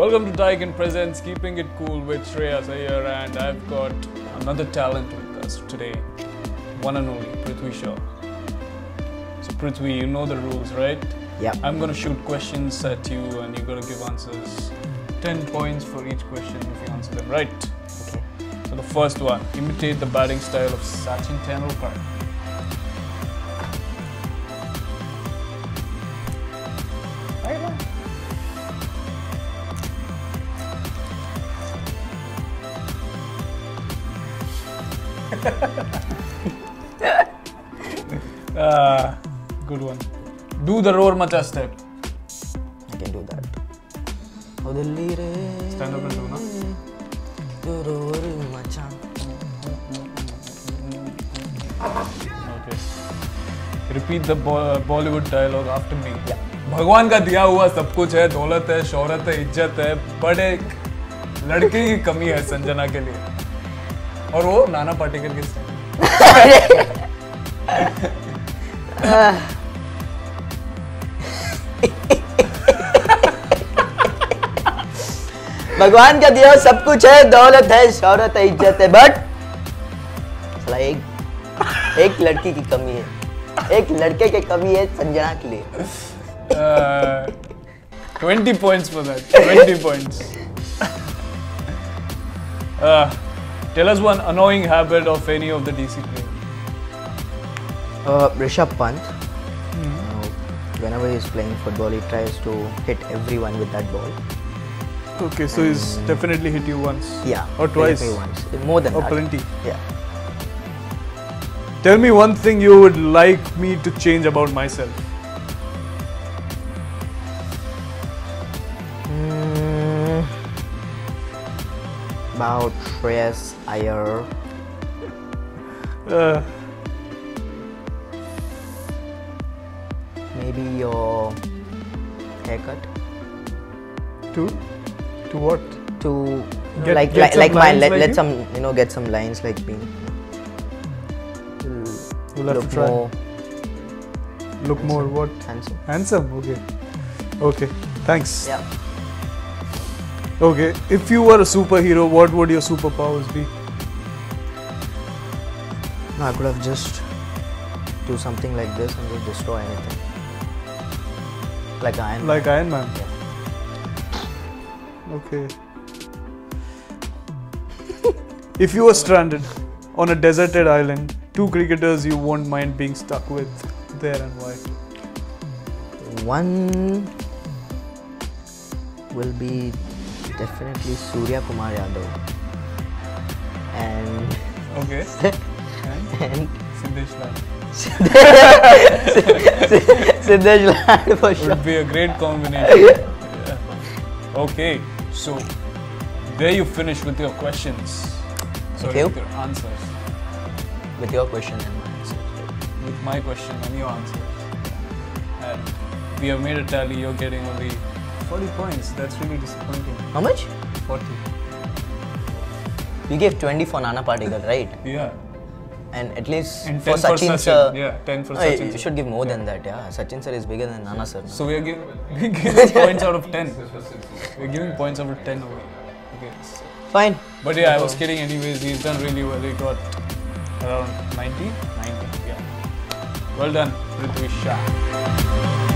Welcome to Daikin Presents, keeping it cool with Shreyas Iyer, and I've got another talent with us today, one and only Prithvi Shaw. So Prithvi, you know the rules, right? Yeah. I'm going to shoot questions at you and you're going to give answers. 10 points for each question if you answer them right. Okay. So the first one, imitate the batting style of Sachin Tendulkar. Good one. Do the roar macha step. I can do that. Stand up and do, na? Do roar macha. Okay. Repeat the Bollywood dialogue after me. Yeah. भगवान का दिया हुआ सब कुछ है, दौलत है, शौहरत है, इज्जत है, बट एक लड़के की कमी है संजना के लिए, और वो नाना पाटेकर के भगवान का दिया हुआ सब कुछ है, दौलत है, शौहरत है, इज्जत है, बट एक लड़की की कमी है, एक लड़के की कमी है संजना के लिए. 20 points for that. 20 points. Tell us one annoying habit of any of the DC players. Rishabh Pant. Whenever he's playing football, he tries to hit everyone with that ball. Okay, so he's definitely hit you once. Yeah. Or twice. Once. More than that. Or plenty. Yeah. Tell me one thing you would like me to change about myself. About Shreyas Iyer. Maybe your haircut. To what? To get, like mine. Let some, you know, get some lines like me. We'll have to try. Look more what? Handsome. Handsome. Okay. Okay. Thanks. Yeah. Okay, if you were a superhero, what would your superpowers be? No, I could have just do something like this and just destroy anything. Like Iron Man. Like Iron Man? Yeah. Okay. If you were stranded on a deserted island, two cricketers you won't mind being stuck with, there and why? One will be definitely Surya Kumar Yadav and okay and Siddesh Lal. Siddesh Lal for sure. Would be a great combination. Yeah. Okay, so there you finish with your questions. Sorry, with your answers. With your question and my answer. With my question and your answer. And we have made a tally. You're getting only 40 points, that's really disappointing. How much? 40. You gave 20 for Nana Patekar, right? Yeah. And at least and for Sachin sir. Yeah, 10 for Sachin sir. You should give more than that, yeah. Sachin sir is bigger than Nana sir. So we are giving points out of 10. We are giving points out of 10 over. Okay. Fine. But yeah, I was kidding anyways. He's done really well. He got around 90? 90, yeah. Well done, Prithvi Shaw.